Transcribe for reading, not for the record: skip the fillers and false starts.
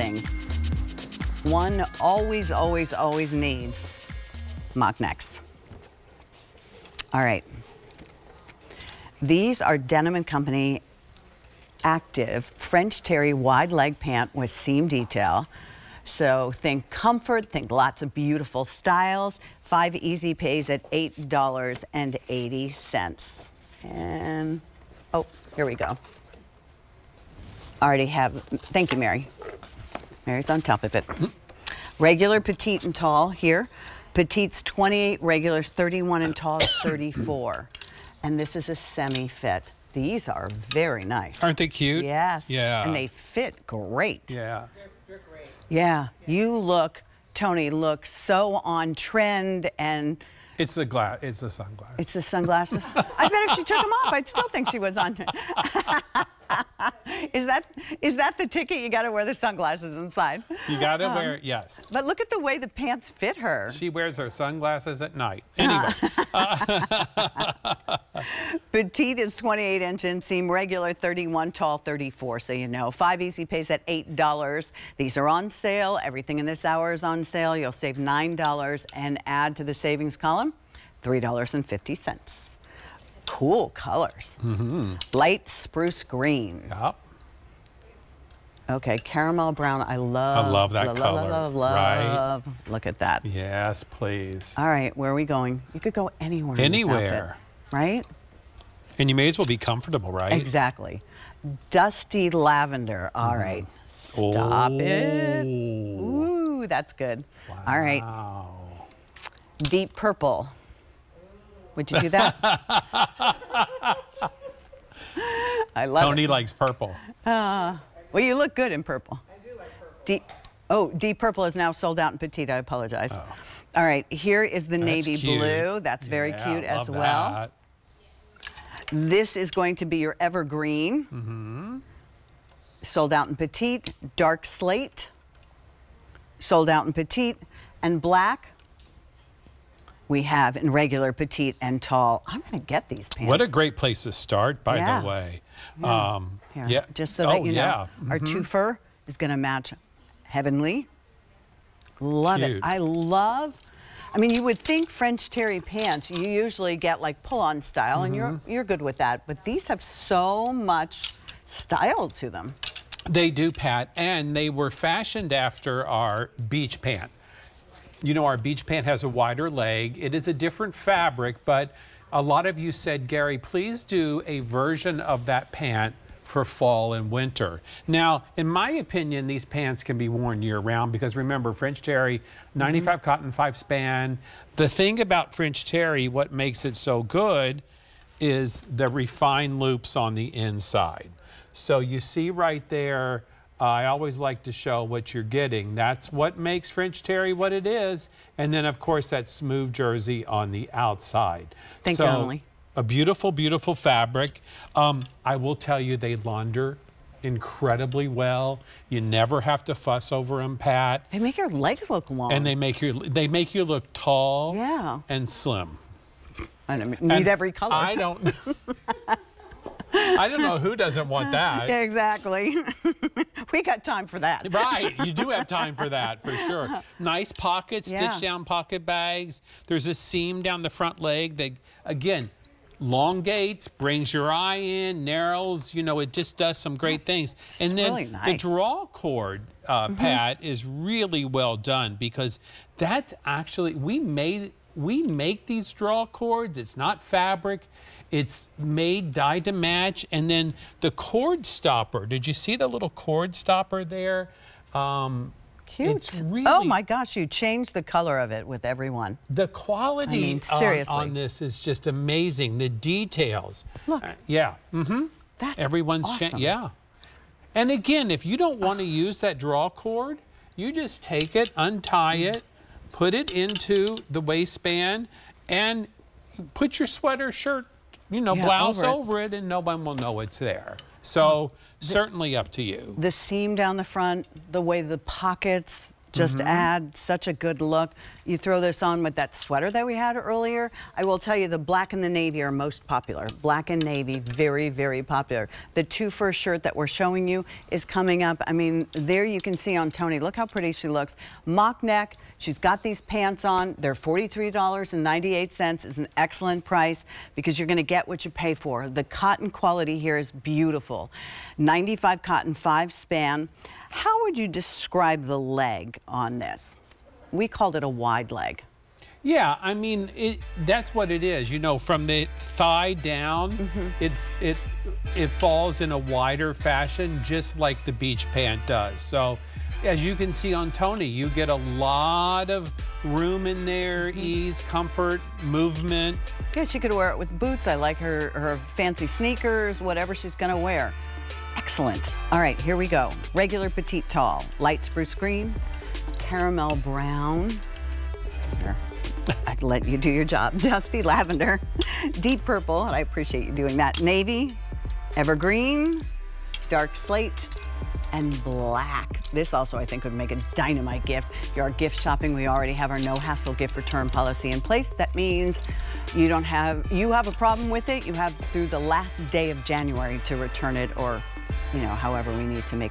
things. One always, always, always needs mock necks. All right. These are Denim and Company active French Terry wide leg pant with seam detail. So think comfort, think lots of beautiful styles. 5 easy pays at $8.80. And, oh, here we go. Already have, thank you, Mary. Mary's on top of it. Regular, petite, and tall here. Petite's 28, regular's 31, and tall's 34. And this is a semi-fit. These are very nice. Aren't they cute? Yes. Yeah. And they fit great. Yeah. They're great. Yeah. You look, Tony, look so on trend and... It's the glass. It's the sunglasses. It's the sunglasses. I bet if she took them off, I'd still think she was on. Is that the ticket? You got to wear the sunglasses inside. You got to wear, yes. But look at the way the pants fit her. She wears her sunglasses at night. Anyway. Petite is 28 inch inseam, regular 31, tall 34. So you know, 5 easy pays at $8. These are on sale. Everything in this hour is on sale. You'll save $9 and add to the savings column. $3.50. Cool colors. Mm-hmm. Light spruce green. Yep. Okay, caramel brown. I love that color. Love. Right? Look at that. Yes, please. All right, where are we going? You could go anywhere. Anywhere. Outfit, right? And you may as well be comfortable, right? Exactly. Dusty lavender. All right. Stop it. Ooh, that's good. Wow. All right. Deep purple. Would you do that? I love Tony it. Tony likes purple. Well, you look good in purple. I do like purple. Deep purple is now sold out in petite. I apologize. Oh. All right, here is the navy blue. That's very cute as well. That. This is going to be your evergreen. Mm-hmm. Sold out in petite. Dark slate. Sold out in petite. And black. We have in regular, petite, and tall. I'm going to get these pants. What a great place to start, by the way. Yeah. Yeah. Just so that you know, our two fur is going to match heavenly. Love it. I love, I mean, you would think French Terry pants, you usually get like pull-on style, and you're good with that. But these have so much style to them. They do, Pat, and they were fashioned after our beach pant. You know, our beach pant has a wider leg. It is a different fabric, but a lot of you said, Gary, please do a version of that pant for fall and winter. Now, in my opinion, these pants can be worn year-round because, remember, French Terry, 95 cotton, 5 span. The thing about French Terry, what makes it so good is the refined loops on the inside. So you see right there, I always like to show what you're getting. That's what makes French Terry what it is. And then, of course, that smooth jersey on the outside. Thank you, Emily. A beautiful, beautiful fabric. I will tell you, they launder incredibly well. You never have to fuss over them, Pat. They make your legs look long. And they make you look tall and slim. I don't need every color. I don't know who doesn't want that. Yeah, exactly. We got time for that. Right. You do have time for that, for sure. Nice pockets, stitch-down pocket bags. There's a seam down the front leg that, again, elongates, brings your eye in, narrows. You know, it just does some great things. And then really nice. The draw cord, Pat, is really well done because that's actually, we make these draw cords. It's not fabric. It's made dyed to match. And then the cord stopper. Did you see the little cord stopper there? Cute. It's really, oh my gosh, you changed the color of it with everyone. The quality seriously. On this is just amazing. The details. Look. That's everyone's awesome. And again, if you don't want to use that draw cord, you just take it, untie it, put it into the waistband, and put your sweater shirt, you know, blouse over it, and no one will know it's there. So certainly up to you. The seam down the front, the way the pockets just add such a good look. You throw this on with that sweater that we had earlier. I will tell you the black and the navy are most popular. Black and navy, very, very popular. The two-fur shirt that we're showing you is coming up. I mean, there you can see on Tony, look how pretty she looks. Mock neck, she's got these pants on. They're $43.98. It's an excellent price because you're gonna get what you pay for. The cotton quality here is beautiful. 95 cotton, 5 span. How would you describe the leg on this? We called it a wide leg. Yeah, I mean, that's what it is. You know, from the thigh down, it falls in a wider fashion, just like the beach pant does. So, as you can see on Tony, you get a lot of room in there, ease, comfort, movement. Yeah, she could wear it with boots. I like her fancy sneakers, whatever she's gonna wear. Excellent. All right, here we go. Regular petite tall, light spruce green, caramel brown. Here, I'd let you do your job. Dusty lavender, deep purple, and I appreciate you doing that. Navy, evergreen, dark slate, and black. This also, I think, would make a dynamite gift. You're our gift shopping. We already have our no-hassle gift return policy in place. That means you don't have, you have a problem with it, you have through the last day of January to return it, or, you know, however we need to make it.